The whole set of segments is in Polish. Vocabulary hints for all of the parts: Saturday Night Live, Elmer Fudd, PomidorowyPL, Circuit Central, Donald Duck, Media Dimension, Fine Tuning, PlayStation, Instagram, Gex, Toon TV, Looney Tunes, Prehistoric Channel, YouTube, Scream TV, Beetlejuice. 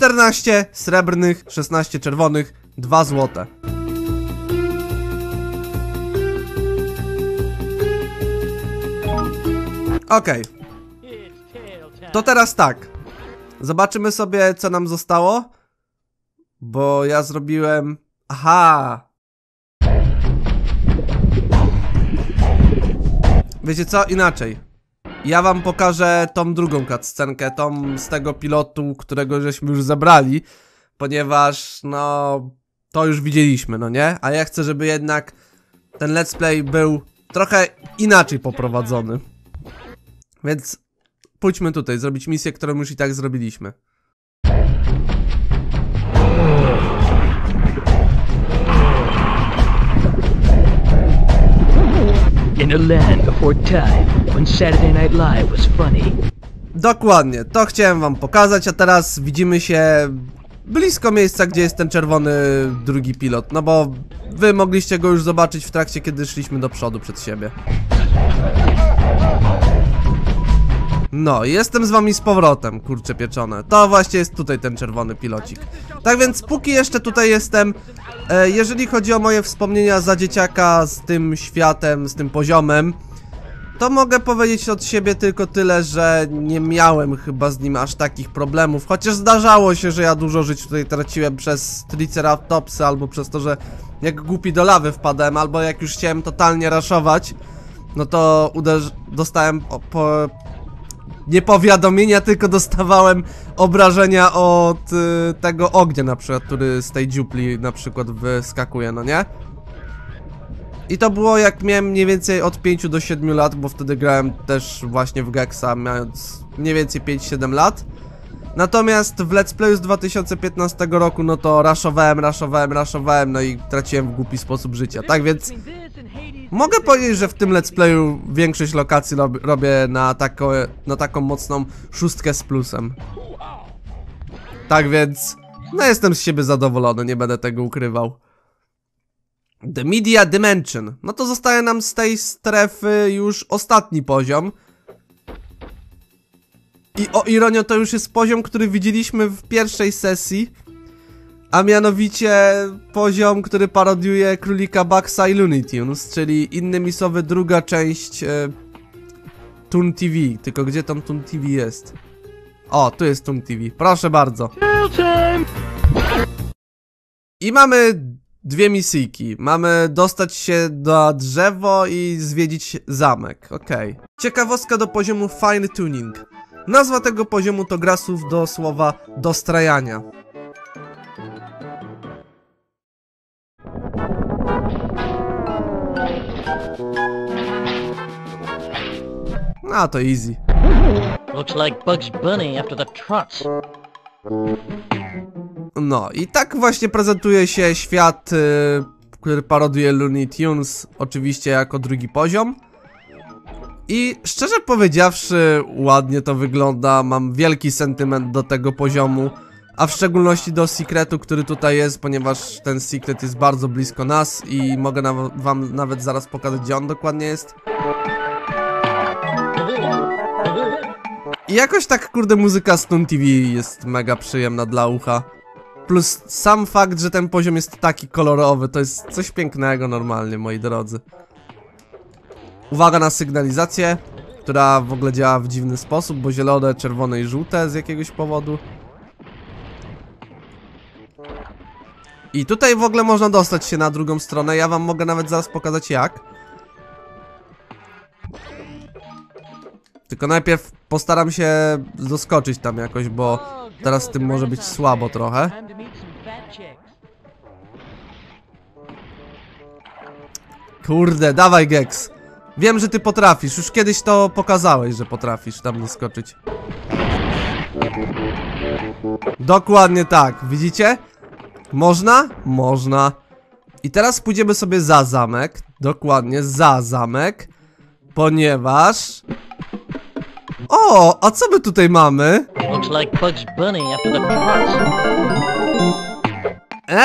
14 srebrnych, 16 czerwonych, 2 złote. Okej. To teraz tak. Zobaczymy sobie, co nam zostało. Bo ja zrobiłem... Aha! Wiecie co? Inaczej. Ja wam pokażę tą drugą cutscenkę, tą z tego pilotu, którego żeśmy już zabrali. Ponieważ, no... To już widzieliśmy, no nie? A ja chcę, żeby jednak ten let's play był trochę inaczej poprowadzony. Więc pójdźmy tutaj, zrobić misję, którą już i tak zrobiliśmy. In a land before time, when Saturday Night Live was funny. Dokładnie, to chciałem wam pokazać, a teraz widzimy się blisko miejsca, gdzie jest ten czerwony drugi pilot. No bo wy mogliście go już zobaczyć w trakcie, kiedy szliśmy do przodu przed siebie. No, jestem z wami z powrotem, kurcze pieczone. To właśnie jest tutaj ten czerwony pilocik. Tak więc póki jeszcze tutaj jestem, jeżeli chodzi o moje wspomnienia za dzieciaka z tym światem, z tym poziomem, to mogę powiedzieć od siebie tylko tyle, że nie miałem chyba z nim aż takich problemów. Chociaż zdarzało się, że ja dużo żyć tutaj traciłem przez triceratopsy, albo przez to, że jak głupi do lawy wpadłem, albo jak już chciałem totalnie raszować, no to dostałem nie powiadomienia, tylko dostawałem obrażenia od tego ognia na przykład, który z tej dziupli na przykład wyskakuje, no nie? I to było jak miałem mniej więcej od 5 do 7 lat, bo wtedy grałem też właśnie w Gexa, mając mniej więcej 5-7 lat. Natomiast w Let's Playu z 2015 roku, no to raszowałem, no i traciłem w głupi sposób życia, tak więc... Mogę powiedzieć, że w tym Let's Playu większość lokacji robię na taką mocną 6 z plusem. Tak więc, no jestem z siebie zadowolony, nie będę tego ukrywał. The Media Dimension. No to zostaje nam z tej strefy już ostatni poziom. I o ironio, to już jest poziom, który widzieliśmy w pierwszej sesji. A mianowicie poziom, który parodiuje Królika Baxa i Looney Tunes, czyli innymi słowy druga część Toon TV. Tylko gdzie tam Toon TV jest? O, tu jest Toon TV, proszę bardzo. I mamy dwie misyjki. Mamy dostać się do drzewo i zwiedzić zamek, okej. Ciekawostka do poziomu Fine Tuning. Nazwa tego poziomu to gra słów do słowa dostrajania. No to easy. No i tak właśnie prezentuje się świat, który parodiuje Looney Tunes, oczywiście jako drugi poziom. I szczerze powiedziawszy, ładnie to wygląda, mam wielki sentyment do tego poziomu, a w szczególności do sekretu, który tutaj jest, ponieważ ten sekret jest bardzo blisko nas i mogę wam nawet zaraz pokazać, gdzie on dokładnie jest. I jakoś tak, kurde, muzyka z Toon TV jest mega przyjemna dla ucha. Plus sam fakt, że ten poziom jest taki kolorowy, to jest coś pięknego normalnie, moi drodzy. Uwaga na sygnalizację, która w ogóle działa w dziwny sposób, bo zielone, czerwone i żółte z jakiegoś powodu. I tutaj w ogóle można dostać się na drugą stronę, ja wam mogę nawet zaraz pokazać jak. Tylko najpierw postaram się doskoczyć tam jakoś, bo teraz z tym może być słabo trochę. Kurde, dawaj Gex. Wiem, że ty potrafisz, już kiedyś to pokazałeś, że potrafisz tam doskoczyć. Dokładnie tak, widzicie? Można? Można. I teraz pójdziemy sobie za zamek. Dokładnie, za zamek. Ponieważ... O, a co my tutaj mamy?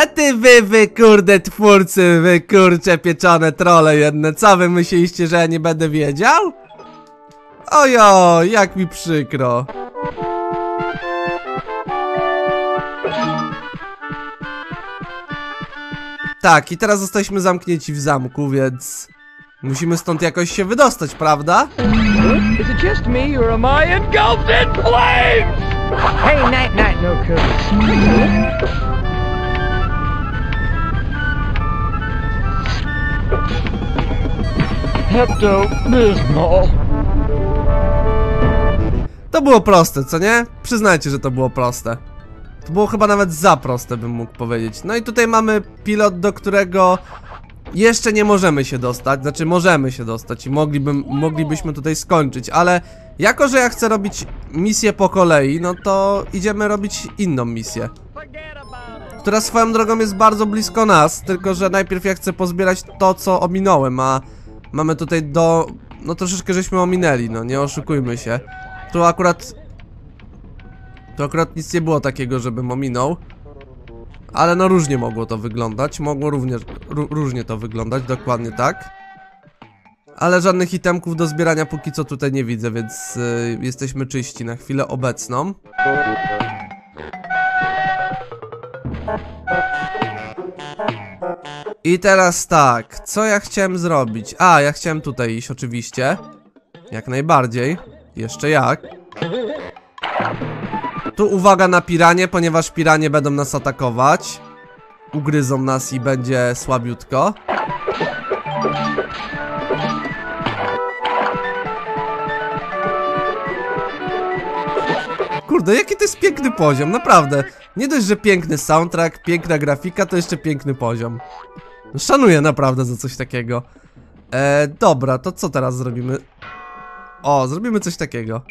A ty wy kurde twórcy, wy kurcze pieczone trole jedne, co wy myśleliście, że ja nie będę wiedział? Ojo, jak mi przykro. Tak, i teraz zostaliśmy zamknięci w zamku, więc... musimy stąd jakoś się wydostać, prawda? To było proste, co nie? Przyznajcie, że to było proste. To było chyba nawet za proste, bym mógł powiedzieć. No i tutaj mamy pilot, do którego jeszcze nie możemy się dostać. Znaczy, możemy się dostać i moglibyśmy tutaj skończyć, ale jako że ja chcę robić misję po kolei, no to idziemy robić inną misję, która swoją drogą jest bardzo blisko nas, tylko że najpierw ja chcę pozbierać to, co ominąłem, a mamy tutaj do... no troszeczkę żeśmy ominęli, no nie oszukujmy się. Tu akurat nic nie było takiego, żebym ominął. Ale no różnie mogło to wyglądać. Mogło również różnie to wyglądać, dokładnie tak. Ale żadnych itemków do zbierania póki co tutaj nie widzę, więc jesteśmy czyści na chwilę obecną. I teraz tak, co ja chciałem zrobić? A, ja chciałem tutaj iść oczywiście. Jak najbardziej. Jeszcze jak. Tu uwaga na piranie, ponieważ piranie będą nas atakować. Ugryzą nas i będzie słabiutko. Kurde, jaki to jest piękny poziom, naprawdę. Nie dość, że piękny soundtrack, piękna grafika, to jeszcze piękny poziom. Szanuję naprawdę za coś takiego. Dobra, to co teraz zrobimy? O, zrobimy coś takiego.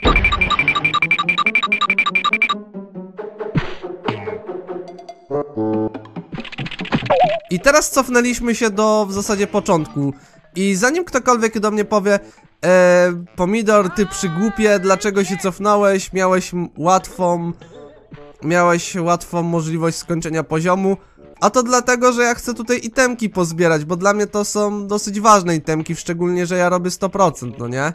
I teraz cofnęliśmy się do w zasadzie początku. I zanim ktokolwiek do mnie powie Pomidor, ty przygłupie, dlaczego się cofnąłeś? Miałeś łatwą możliwość skończenia poziomu. A to dlatego, że ja chcę tutaj itemki pozbierać, bo dla mnie to są dosyć ważne itemki, szczególnie, że ja robię 100%, no nie?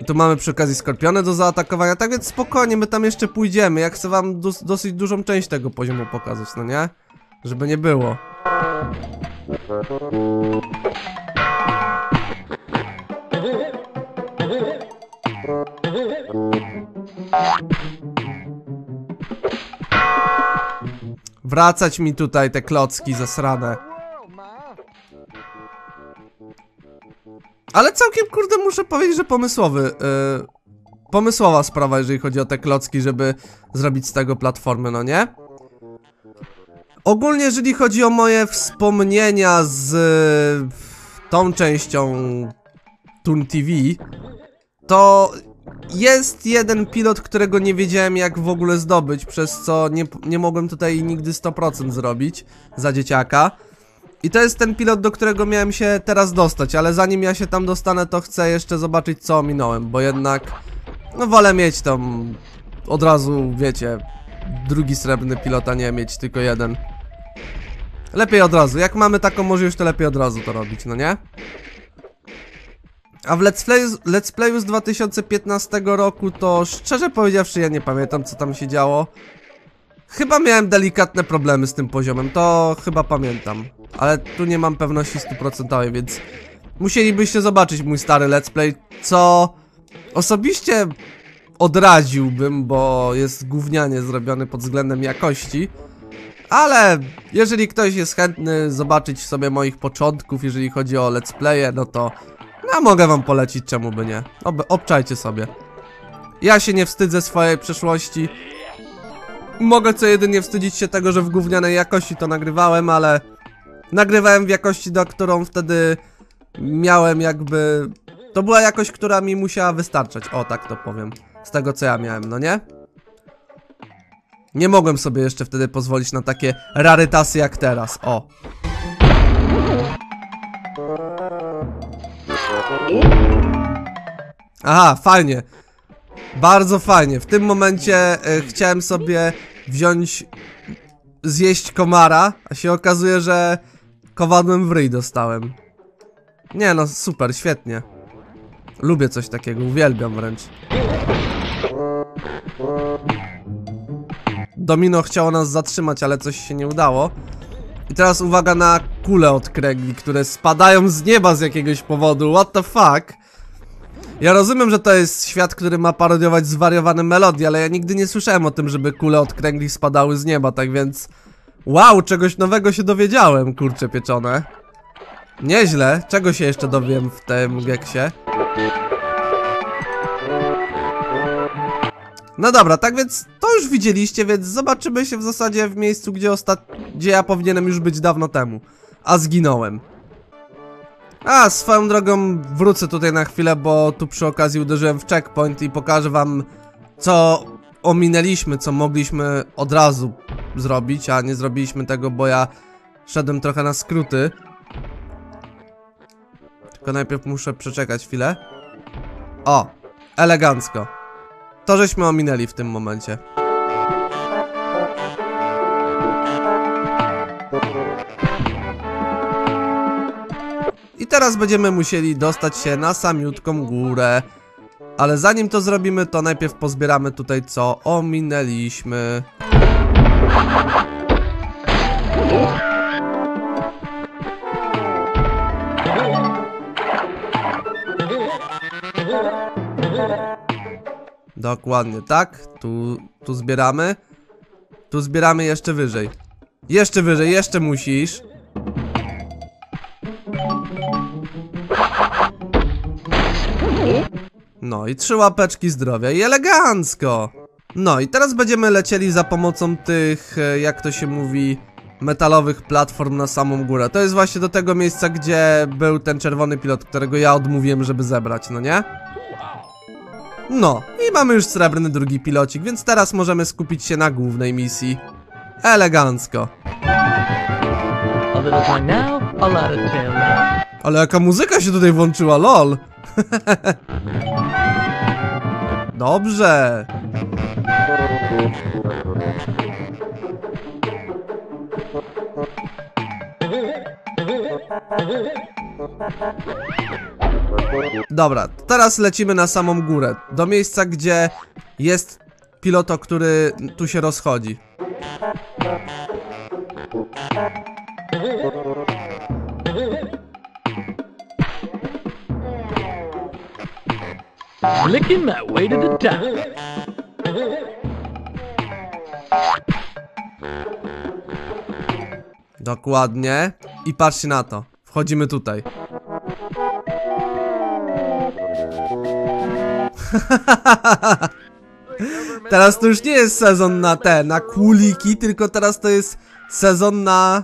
I tu mamy przy okazji skorpiony do zaatakowania, tak więc spokojnie, my tam jeszcze pójdziemy. Ja chcę wam dosyć dużą część tego poziomu pokazać, no nie? Żeby nie było. Wracać mi tutaj te klocki zasrane. Ale całkiem, kurde, muszę powiedzieć, że pomysłowa sprawa, jeżeli chodzi o te klocki, żeby zrobić z tego platformy, no nie? Ogólnie, jeżeli chodzi o moje wspomnienia z tą częścią Toon TV, to jest jeden pilot, którego nie wiedziałem jak w ogóle zdobyć, przez co nie mogłem tutaj nigdy 100% zrobić za dzieciaka. I to jest ten pilot, do którego miałem się teraz dostać, ale zanim ja się tam dostanę, to chcę jeszcze zobaczyć, co ominąłem, bo jednak no wolę mieć tam od razu, wiecie, drugi srebrny pilot, a nie mieć tylko jeden. Lepiej od razu, jak mamy taką możliwość, to lepiej od razu to robić, no nie? A w Let's Playu z 2015 roku to szczerze powiedziawszy ja nie pamiętam, co tam się działo. Chyba miałem delikatne problemy z tym poziomem, to chyba pamiętam. Ale tu nie mam pewności 100%, więc musielibyście zobaczyć mój stary Let's Play, co osobiście odradziłbym, bo jest gównianie zrobiony pod względem jakości. Ale jeżeli ktoś jest chętny zobaczyć sobie moich początków, jeżeli chodzi o Let's Playe, no to... no mogę wam polecić, czemu by nie. Obczajcie sobie. Ja się nie wstydzę swojej przeszłości. Mogę co jedynie wstydzić się tego, że w gównianej jakości to nagrywałem, ale... nagrywałem w jakości, do którą wtedy miałem jakby... to była jakość, która mi musiała wystarczać, o tak to powiem. Z tego co ja miałem, no nie? Nie mogłem sobie jeszcze wtedy pozwolić na takie rarytasy jak teraz, o. Aha, fajnie. Bardzo fajnie. W tym momencie chciałem sobie wziąć... zjeść komara, a się okazuje, że kowadłem w ryj dostałem. Nie no, super, świetnie. Lubię coś takiego, uwielbiam wręcz. Domino chciało nas zatrzymać, ale coś się nie udało. I teraz uwaga na kule od kręgli, które spadają z nieba z jakiegoś powodu. What the fuck? Ja rozumiem, że to jest świat, który ma parodiować zwariowane melodie, ale ja nigdy nie słyszałem o tym, żeby kule od kręgli spadały z nieba, tak więc... Wow, czegoś nowego się dowiedziałem, kurcze pieczone. Nieźle, czego się jeszcze dowiem w tym Geksie? No dobra, tak więc to już widzieliście, więc zobaczymy się w zasadzie w miejscu, gdzie ja powinienem już być dawno temu. A zginąłem. A, swoją drogą wrócę tutaj na chwilę, bo tu przy okazji uderzyłem w checkpoint i pokażę wam, co ominęliśmy, co mogliśmy od razu zrobić, a nie zrobiliśmy tego, bo ja szedłem trochę na skróty. Tylko najpierw muszę przeczekać chwilę. O, elegancko. To żeśmy ominęli w tym momencie. I teraz będziemy musieli dostać się na samiutką górę. Ale zanim to zrobimy, to najpierw pozbieramy tutaj, co ominęliśmy. Dokładnie tak, tu zbieramy. Tu zbieramy jeszcze wyżej. Jeszcze wyżej, jeszcze musisz. No i 3 łapeczki zdrowia i elegancko. No i teraz będziemy lecieli za pomocą tych, jak to się mówi, metalowych platform na samą górę. To jest właśnie do tego miejsca, gdzie był ten czerwony pilot, którego ja odmówiłem, żeby zebrać, no nie? No i mamy już srebrny drugi pilocik, więc teraz możemy skupić się na głównej misji. Elegancko. Ale jaka muzyka się tutaj włączyła, lol. Dobrze. Dobra, teraz lecimy na samą górę. Do miejsca, gdzie jest piloto, który tu się rozchodzi. Flicking that way to the top. Dokładnie. I patrzcie na to. Wchodzimy tutaj. Teraz to już nie jest sezon na na kuliki, tylko teraz to jest sezon na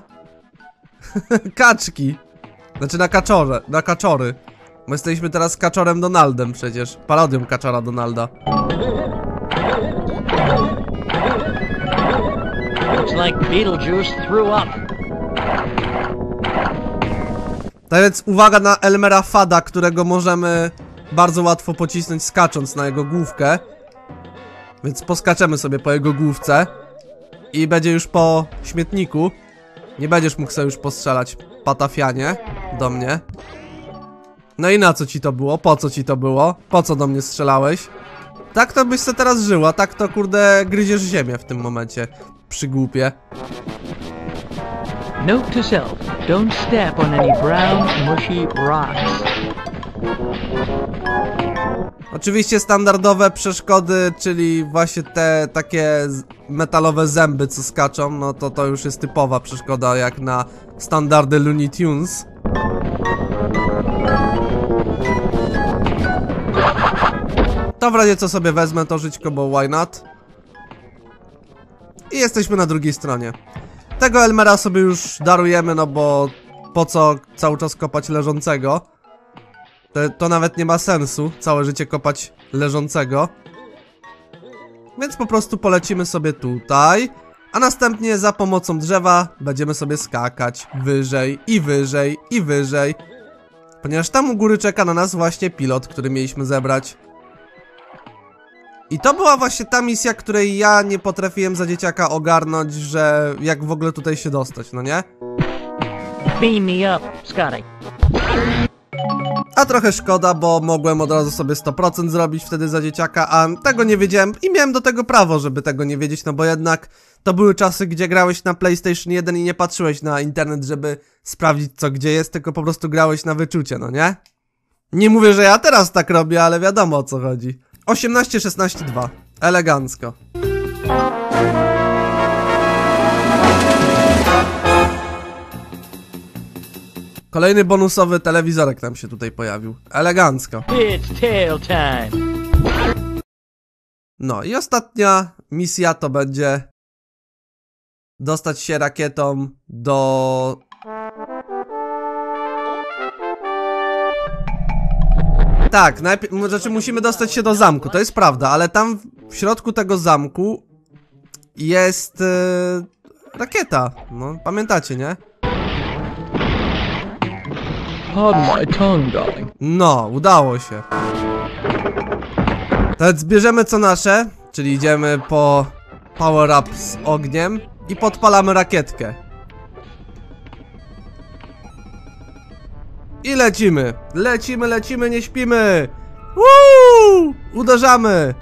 kaczki. Znaczy na kaczory. My jesteśmy teraz kaczorem Donaldem przecież. Parodią kaczora Donalda. Like Beetlejuice threw up. Tak więc uwaga na Elmera Fudda, którego możemy bardzo łatwo pocisnąć skacząc na jego główkę. Więc poskaczemy sobie po jego główce. I będzie już po śmietniku. Nie będziesz mógł sobie już postrzelać, patafianie, do mnie. No i na co ci to było? Po co ci to było? Po co do mnie strzelałeś? Tak to byś se teraz żyła, tak to kurde gryziesz ziemię w tym momencie, przygłupie. Note to self, don't step on any brown, mushy rocks. Oczywiście standardowe przeszkody, czyli właśnie te takie metalowe zęby, co skaczą, no to już jest typowa przeszkoda jak na standardy Looney Tunes. To w razie co sobie wezmę to żyćko, bo why not? I jesteśmy na drugiej stronie. Tego Elmera sobie już darujemy, no bo po co cały czas kopać leżącego? To nawet nie ma sensu, całe życie kopać leżącego. Więc po prostu polecimy sobie tutaj, a następnie za pomocą drzewa będziemy sobie skakać wyżej i wyżej i wyżej. Ponieważ tam u góry czeka na nas właśnie pilot, który mieliśmy zebrać. I to była właśnie ta misja, której ja nie potrafiłem za dzieciaka ogarnąć, że jak w ogóle tutaj się dostać, no nie? Beam me up, Scotty. a trochę szkoda, bo mogłem od razu sobie 100% zrobić wtedy za dzieciaka, a tego nie wiedziałem i miałem do tego prawo, żeby tego nie wiedzieć, no bo jednak to były czasy, gdzie grałeś na PlayStation 1 i nie patrzyłeś na internet, żeby sprawdzić co gdzie jest, tylko po prostu grałeś na wyczucie, no nie? Nie mówię, że ja teraz tak robię, ale wiadomo o co chodzi. 18, 16, 2. Elegancko. Kolejny bonusowy telewizorek nam się tutaj pojawił. Elegancko. No i ostatnia misja to będzie dostać się rakietą do... Tak, najpierw, znaczy musimy dostać się do zamku, to jest prawda, ale tam w środku tego zamku jest rakieta, no pamiętacie, nie? No, udało się. Teraz zbierzemy co nasze, czyli idziemy po power-up z ogniem i podpalamy rakietkę. I lecimy, lecimy, nie śpimy. Woo! Uderzamy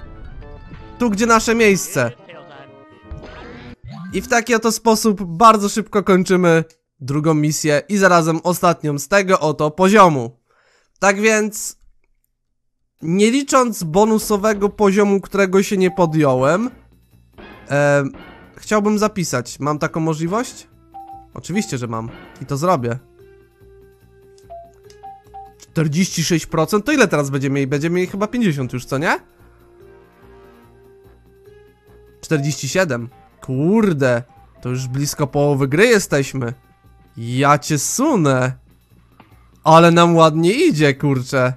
tu, gdzie nasze miejsce. I w taki oto sposób bardzo szybko kończymy drugą misję i zarazem ostatnią z tego oto poziomu. Tak więc, nie licząc bonusowego poziomu, którego się nie podjąłem, chciałbym zapisać. Mam taką możliwość? Oczywiście, że mam i to zrobię. 46%? To ile teraz będziemy mieli? Będziemy mieli chyba 50 już, co nie? 47. Kurde, to już blisko połowy gry jesteśmy. Ja cię sunę. Ale nam ładnie idzie, kurczę.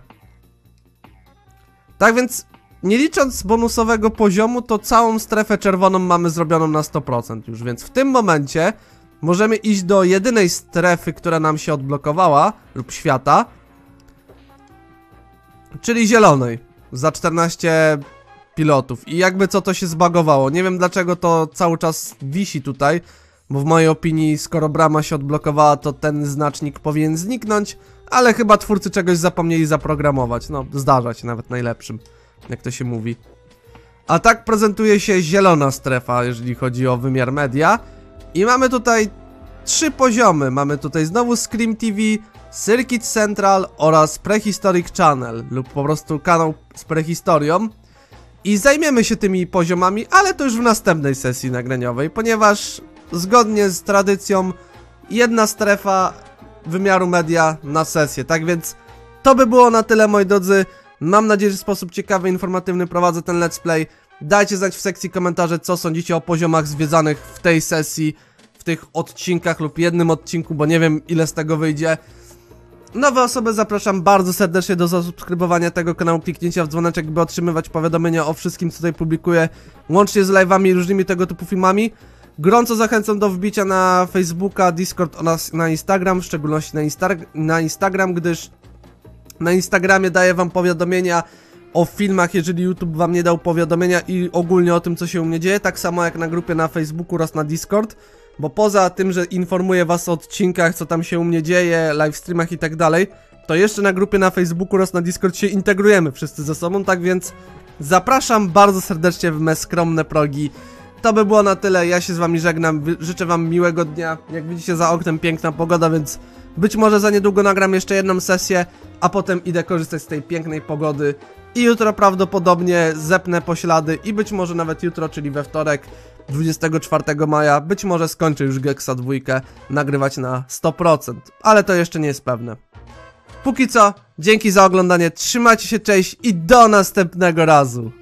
Tak więc, nie licząc bonusowego poziomu, to całą strefę czerwoną mamy zrobioną na 100% już, więc w tym momencie możemy iść do jedynej strefy, która nam się odblokowała, lub świata, czyli zielonej, za 14 pilotów. I jakby co, to się zbagowało. Nie wiem dlaczego to cały czas wisi tutaj, bo w mojej opinii, skoro brama się odblokowała, to ten znacznik powinien zniknąć, ale chyba twórcy czegoś zapomnieli zaprogramować. No, zdarza się nawet najlepszym, jak to się mówi. A tak prezentuje się zielona strefa, jeżeli chodzi o wymiar media. I mamy tutaj 3 poziomy. Mamy tutaj znowu Scream TV, Circuit Central oraz Prehistoric Channel lub po prostu kanał z prehistorią. I zajmiemy się tymi poziomami, ale to już w następnej sesji nagraniowej, ponieważ zgodnie z tradycją jedna strefa wymiaru media na sesję. Tak więc to by było na tyle, moi drodzy. Mam nadzieję, że w sposób ciekawy, informatywny prowadzę ten let's play. Dajcie znać w sekcji komentarzy, co sądzicie o poziomach zwiedzanych w tej sesji, w tych odcinkach lub jednym odcinku, bo nie wiem ile z tego wyjdzie. Nowe osoby zapraszam bardzo serdecznie do zasubskrybowania tego kanału, kliknięcia w dzwoneczek, by otrzymywać powiadomienia o wszystkim, co tutaj publikuję, łącznie z live'ami i różnymi tego typu filmami. Gorąco zachęcam do wbicia na Facebooka, Discord oraz na Instagram, w szczególności na Instagram, gdyż na Instagramie daję wam powiadomienia o filmach, jeżeli YouTube wam nie dał powiadomienia, i ogólnie o tym, co się u mnie dzieje, tak samo jak na grupie na Facebooku oraz na Discord. Bo poza tym, że informuję was o odcinkach, co tam się u mnie dzieje, livestreamach i tak dalej, to jeszcze na grupie na Facebooku oraz na Discord się integrujemy wszyscy ze sobą, tak więc zapraszam bardzo serdecznie w me skromne progi. To by było na tyle, ja się z wami żegnam, życzę wam miłego dnia, jak widzicie za oknem piękna pogoda, więc być może za niedługo nagram jeszcze jedną sesję, a potem idę korzystać z tej pięknej pogody i jutro prawdopodobnie zepnę poślady i być może nawet jutro, czyli we wtorek, 24 maja, być może skończę już Gexa 2 nagrywać na 100%, ale to jeszcze nie jest pewne. Póki co, dzięki za oglądanie, trzymajcie się, cześć i do następnego razu!